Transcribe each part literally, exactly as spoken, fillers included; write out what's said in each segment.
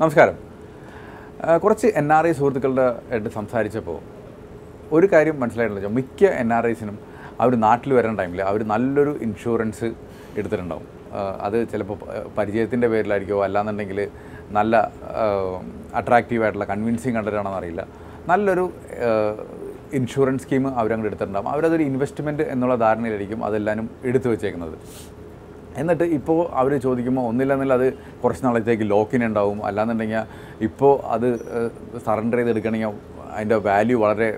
നമസ്കാരം. കുറച്ച് N R I സുഹൃത്തുക്കളുടെ ആയിട്ട് സംസാരിച്ചപ്പോൾ ഒരു കാര്യം മനസ്സിലായിട്ടുണ്ടല്ലോ, മിക്ക എൻ ആർ ഐസിനും അവർ നാട്ടിൽ വരാൻ ടൈമിൽ അവർ നല്ലൊരു ഇൻഷുറൻസ് എടുത്തിട്ടുണ്ടാവും. അത് ചിലപ്പോൾ പരിചയത്തിൻ്റെ പേരിലായിരിക്കുമോ, അല്ലാന്നുണ്ടെങ്കിൽ നല്ല അട്രാക്റ്റീവായിട്ടുള്ള കൺവിൻസിങ് കണ്ടിട്ടാണെന്നറിയില്ല, നല്ലൊരു ഇൻഷുറൻസ് സ്കീം അവരങ്ങോട്ട് എടുത്തിട്ടുണ്ടാകും. അവരതൊരു ഇൻവെസ്റ്റ്മെൻറ്റ് എന്നുള്ള ധാരണയിലായിരിക്കും അതെല്ലാവരും എടുത്തു വെച്ചേക്കുന്നത്. എന്നിട്ട് ഇപ്പോൾ അവർ ചോദിക്കുമ്പോൾ ഒന്നില്ലെന്നില്ല അത് കുറച്ച് നാളത്തേക്ക് ലോക്കിൻ ഉണ്ടാവും, അല്ലാന്നുണ്ടെങ്കിൽ ഇപ്പോൾ അത് സറണ്ടർ ചെയ്തെടുക്കണമെങ്കിൽ അതിൻ്റെ വാല്യൂ വളരെ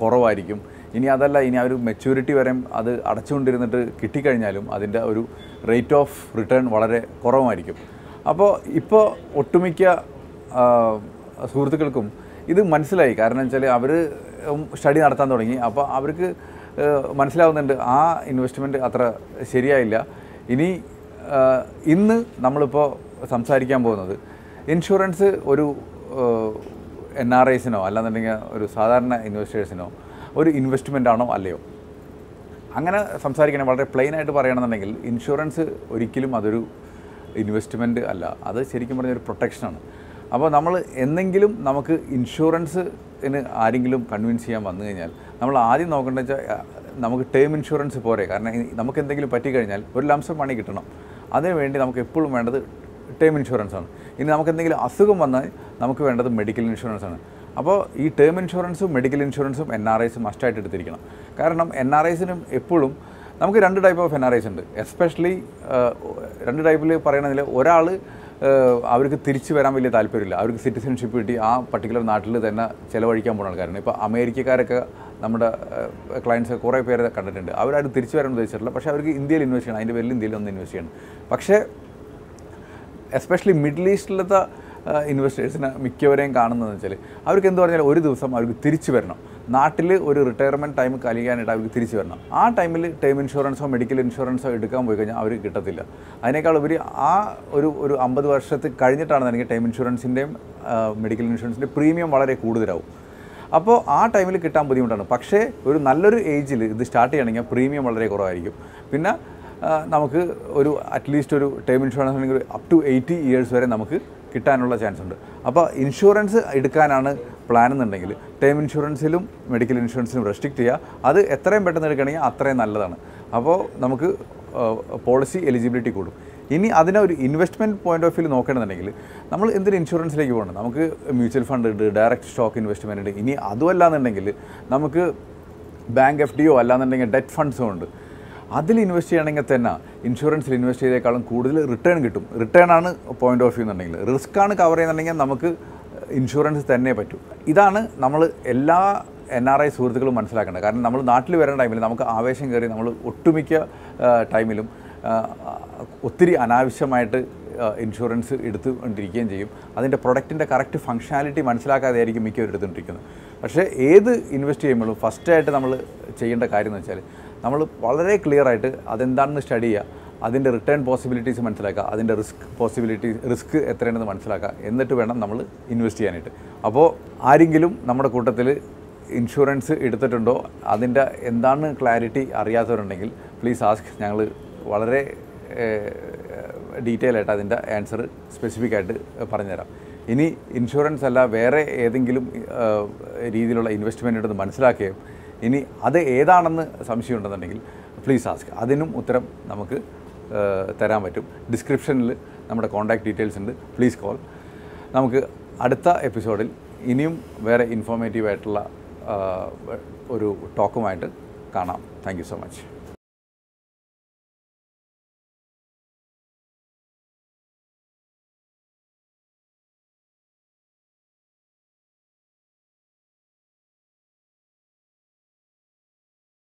കുറവായിരിക്കും. ഇനി അതല്ല, ഇനി ആ ഒരു മെച്യൂരിറ്റി വരെ അത് അടച്ചുകൊണ്ടിരുന്നിട്ട് കിട്ടിക്കഴിഞ്ഞാലും അതിൻ്റെ ഒരു റേറ്റ് ഓഫ് റിട്ടേൺ വളരെ കുറവായിരിക്കും. അപ്പോൾ ഇപ്പോൾ ഒട്ടുമിക്ക സുഹൃത്തുക്കൾക്കും ഇത് മനസ്സിലായി. കാരണം വെച്ചാൽ അവർ സ്റ്റഡി നടത്താൻ തുടങ്ങി. അപ്പോൾ അവർക്ക് മനസ്സിലാവുന്നുണ്ട് ആ ഇൻവെസ്റ്റ്മെൻറ്റ് അത്ര ശരിയായില്ല. ഇനി ഇന്ന് നമ്മളിപ്പോൾ സംസാരിക്കാൻ പോകുന്നത് ഇൻഷുറൻസ് ഒരു എൻ ആർ ഐസിനോ അല്ലാന്നുണ്ടെങ്കിൽ ഒരു സാധാരണ ഇൻവെസ്റ്റേഴ്സിനോ ഒരു ഇൻവെസ്റ്റ്മെൻ്റ് ആണോ അല്ലയോ. അങ്ങനെ സംസാരിക്കണം, വളരെ പ്ലെയിനായിട്ട് പറയണമെന്നുണ്ടെങ്കിൽ ഇൻഷുറൻസ് ഒരിക്കലും അതൊരു ഇൻവെസ്റ്റ്മെൻറ്റ് അല്ല, അത് ശരിക്കും പറഞ്ഞൊരു പ്രൊട്ടക്ഷനാണ്. അപ്പോൾ നമ്മൾ എന്തെങ്കിലും നമുക്ക് ഇൻഷുറൻസിന് ആരെങ്കിലും കൺവിൻസ് ചെയ്യാൻ വന്നു കഴിഞ്ഞാൽ നമ്മൾ ആദ്യം നോക്കേണ്ടത് വെച്ചാൽ നമുക്ക് ടേം ഇൻഷുറൻസ് പോരെ, കാരണം നമുക്ക് എന്തെങ്കിലും പറ്റിക്കഴിഞ്ഞാൽ ഒരു ലംസം പണി കിട്ടണം. അതിനുവേണ്ടി നമുക്ക് എപ്പോഴും വേണ്ടത് ടേം ഇൻഷുറൻസാണ്. ഇനി നമുക്ക് എന്തെങ്കിലും അസുഖം വന്നാൽ നമുക്ക് വേണ്ടത് മെഡിക്കൽ ഇൻഷുറൻസാണ്. അപ്പോൾ ഈ ടേം ഇൻഷുറൻസും മെഡിക്കൽ ഇൻഷുറൻസും എൻ ആർ ഐസും മസ്റ്റായിട്ട് എടുത്തിരിക്കണം. കാരണം എൻ ആർ ഐസിനും എപ്പോഴും നമുക്ക് രണ്ട് type of N R Is ഉണ്ട്. എസ്പെഷ്യലി രണ്ട് ടൈപ്പിൽ പറയണതിൽ ഒരാൾ അവർക്ക് തിരിച്ചു വരാൻ വലിയ താല്പര്യമില്ല, അവർക്ക് സിറ്റിസൺഷിപ്പ് കിട്ടി ആ പർട്ടിക്കുലർ നാട്ടിൽ തന്നെ ചിലവഴിക്കാൻ പോകുന്ന ആൾക്കാരാണ്. ഇപ്പോൾ അമേരിക്കക്കാരൊക്കെ നമ്മുടെ ക്ലയൻറ്റ്സ് കുറേ പേരെ കണ്ടിട്ടുണ്ട്, അവരാരും തിരിച്ചു വരാൻ ഉദ്ദേശിച്ചിട്ടില്ല, പക്ഷേ അവർക്ക് ഇന്ത്യയിൽ ഇൻവെസ്റ്റ് ചെയ്യണം, അതിൻ്റെ പേരിൽ ഇന്ത്യയിൽ ഒന്ന് ഇൻവെസ്റ്റ് ചെയ്യണം. പക്ഷേ എസ്പെഷ്യലി മിഡിൽ ഈസ്റ്റിലത്തെ ഇൻവെസ്റ്റേഴ്സിനെ മിക്കവരെയും കാണുന്നതെന്ന് വെച്ചാൽ അവർക്ക് എന്ത് പറഞ്ഞാൽ ഒരു ദിവസം അവർക്ക് തിരിച്ചു വരണം, നാട്ടിൽ ഒരു റിട്ടയർമെൻറ്റ് ടൈം കഴിയാനായിട്ട് അവർക്ക് തിരിച്ചു വരണം. ആ ടൈമിൽ ടേം ഇൻഷുറൻസോ മെഡിക്കൽ ഇൻഷുറൻസോ എടുക്കാൻ പോയി കഴിഞ്ഞാൽ അവർക്ക് കിട്ടത്തില്ല. അതിനേക്കാൾ ഉപരി ആ ഒരു ഒരു അമ്പത് വർഷത്തിൽ കഴിഞ്ഞിട്ടാണ് എനിക്ക് ടേം ഇൻഷുറൻസിൻ്റെയും മെഡിക്കൽ ഇൻഷുറൻസിൻ്റെയും പ്രീമിയം വളരെ കൂടുതലാവും. അപ്പോൾ ആ ടൈമിൽ കിട്ടാൻ ബുദ്ധിമുട്ടാണ്. പക്ഷേ ഒരു നല്ലൊരു ഏജിൽ ഇത് സ്റ്റാർട്ട് ചെയ്യണമെങ്കിൽ പ്രീമിയം വളരെ കുറവായിരിക്കും. പിന്നെ നമുക്ക് ഒരു അറ്റ്ലീസ്റ്റ് ഒരു ടേം ഇൻഷുറൻസ് ആണെങ്കിൽ അപ് ടു എയ്റ്റി ഇയേഴ്സ് വരെ നമുക്ക് കിട്ടാനുള്ള ചാൻസ് ഉണ്ട്. അപ്പോൾ ഇൻഷുറൻസ് എടുക്കാനാണ് പ്ലാൻ എന്നുണ്ടെങ്കിൽ ടേം ഇൻഷുറൻസിലും മെഡിക്കൽ ഇൻഷുറൻസിലും റെസ്ട്രിക്റ്റ് ചെയ്യുക. അത് എത്രയും പെട്ടെന്ന് എടുക്കണമെങ്കിൽ അത്രയും നല്ലതാണ്. അപ്പോൾ നമുക്ക് പോളിസി എലിജിബിലിറ്റി കൂടും. ഇനി അതിനെ ഒരു ഇൻവെസ്റ്റ്മെൻറ്റ് പോയിൻ്റ് ഓഫ് വ്യൂ നോക്കണമെന്നുണ്ടെങ്കിൽ നമ്മൾ എന്തിനും ഇൻഷുറൻസിലേക്ക് പോകണം. നമുക്ക് മ്യൂച്വൽ ഫണ്ട് ഉണ്ട്, ഡയറക്റ്റ് സ്റ്റോക്ക് ഇൻവെസ്റ്റ്മെൻ്റ് ഉണ്ട്. ഇനി അതുമല്ല എന്നുണ്ടെങ്കിൽ നമുക്ക് ബാങ്ക് എഫ് ഡിയോ അല്ലാന്നുണ്ടെങ്കിൽ ഡെറ്റ് ഫണ്ട്സോ ഉണ്ട്. അതിൽ ഇൻവെസ്റ്റ് ചെയ്യണമെങ്കിൽ തന്നെ ഇൻഷുറൻസിൽ ഇൻവെസ്റ്റ് ചെയ്തേക്കാളും കൂടുതൽ റിട്ടേൺ കിട്ടും. റിട്ടേൺ ആണ് പോയിൻ്റ് ഓഫ് വ്യൂ എന്നുണ്ടെങ്കിൽ, റിസ്ക്കാണ് കവർ ചെയ്യുന്നുണ്ടെങ്കിൽ നമുക്ക് ഇൻഷുറൻസ് തന്നെ പറ്റും. ഇതാണ് നമ്മൾ എല്ലാ എൻ ആർ ഐ സുഹൃത്തുക്കളും മനസ്സിലാക്കേണ്ടത്. കാരണം നമ്മൾ നാട്ടിൽ വരുന്ന ടൈമിൽ നമുക്ക് ആവേശം കയറി നമ്മൾ ഒട്ടുമിക്ക ടൈമിലും ഒത്തിരി അനാവശ്യമായിട്ട് ഇൻഷുറൻസ് എടുത്തുകൊണ്ടിരിക്കുകയും ചെയ്യും. അതിൻ്റെ പ്രൊഡക്റ്റിൻ്റെ കറക്റ്റ് ഫങ്ഷനാലിറ്റി മനസ്സിലാക്കാതെയായിരിക്കും മിക്കവരും എടുത്തുകൊണ്ടിരിക്കുന്നത്. പക്ഷേ ഏത് ഇൻവെസ്റ്റ് ചെയ്യുമ്പോഴും ഫസ്റ്റായിട്ട് നമ്മൾ ചെയ്യേണ്ട കാര്യം എന്ന് വെച്ചാൽ നമ്മൾ വളരെ ക്ലിയറായിട്ട് അതെന്താണെന്ന് സ്റ്റഡി ചെയ്യുക, അതിൻ്റെ റിട്ടേൺ പോസിബിലിറ്റീസ് മനസ്സിലാക്കുക, അതിൻ്റെ റിസ്ക് പോസിബിലിറ്റീസ് റിസ്ക് എത്രയാണെന്ന് മനസ്സിലാക്കുക, എന്നിട്ട് വേണം നമ്മൾ ഇൻവെസ്റ്റ് ചെയ്യാനായിട്ട്. അപ്പോൾ ആരെങ്കിലും നമ്മുടെ കൂട്ടത്തിൽ ഇൻഷുറൻസ് എടുത്തിട്ടുണ്ടോ, അതിൻ്റെ എന്താണ് ക്ലാരിറ്റി അറിയാത്തവരുണ്ടെങ്കിൽ പ്ലീസ് ആസ്ക്. ഞങ്ങൾ വളരെ ഡീറ്റെയിൽ ആയിട്ട് അതിൻ്റെ ആൻസർ സ്പെസിഫിക് ആയിട്ട് പറഞ്ഞുതരാം. ഇനി ഇൻഷുറൻസ് അല്ല വേറെ ഏതെങ്കിലും രീതിയിലുള്ള ഇൻവെസ്റ്റ്മെൻ്റ് ഉണ്ടെന്ന് മനസ്സിലാക്കുകയും ഇനി അത് ഏതാണെന്ന് സംശയം ഉണ്ടെന്നുണ്ടെങ്കിൽ പ്ലീസ് ആസ്ക്, അതിനും ഉത്തരം നമുക്ക് തരാൻ പറ്റും. ഡിസ്ക്രിപ്ഷനിൽ നമ്മുടെ കോൺടാക്ട് ഡീറ്റെയിൽസ് ഉണ്ട്, പ്ലീസ് കോൾ. നമുക്ക് അടുത്ത എപ്പിസോഡിൽ ഇനിയും വേറെ ഇൻഫോർമേറ്റീവ് ആയിട്ടുള്ള ഒരു ടോക്കുമായിട്ട് കാണാം. Thank you so much.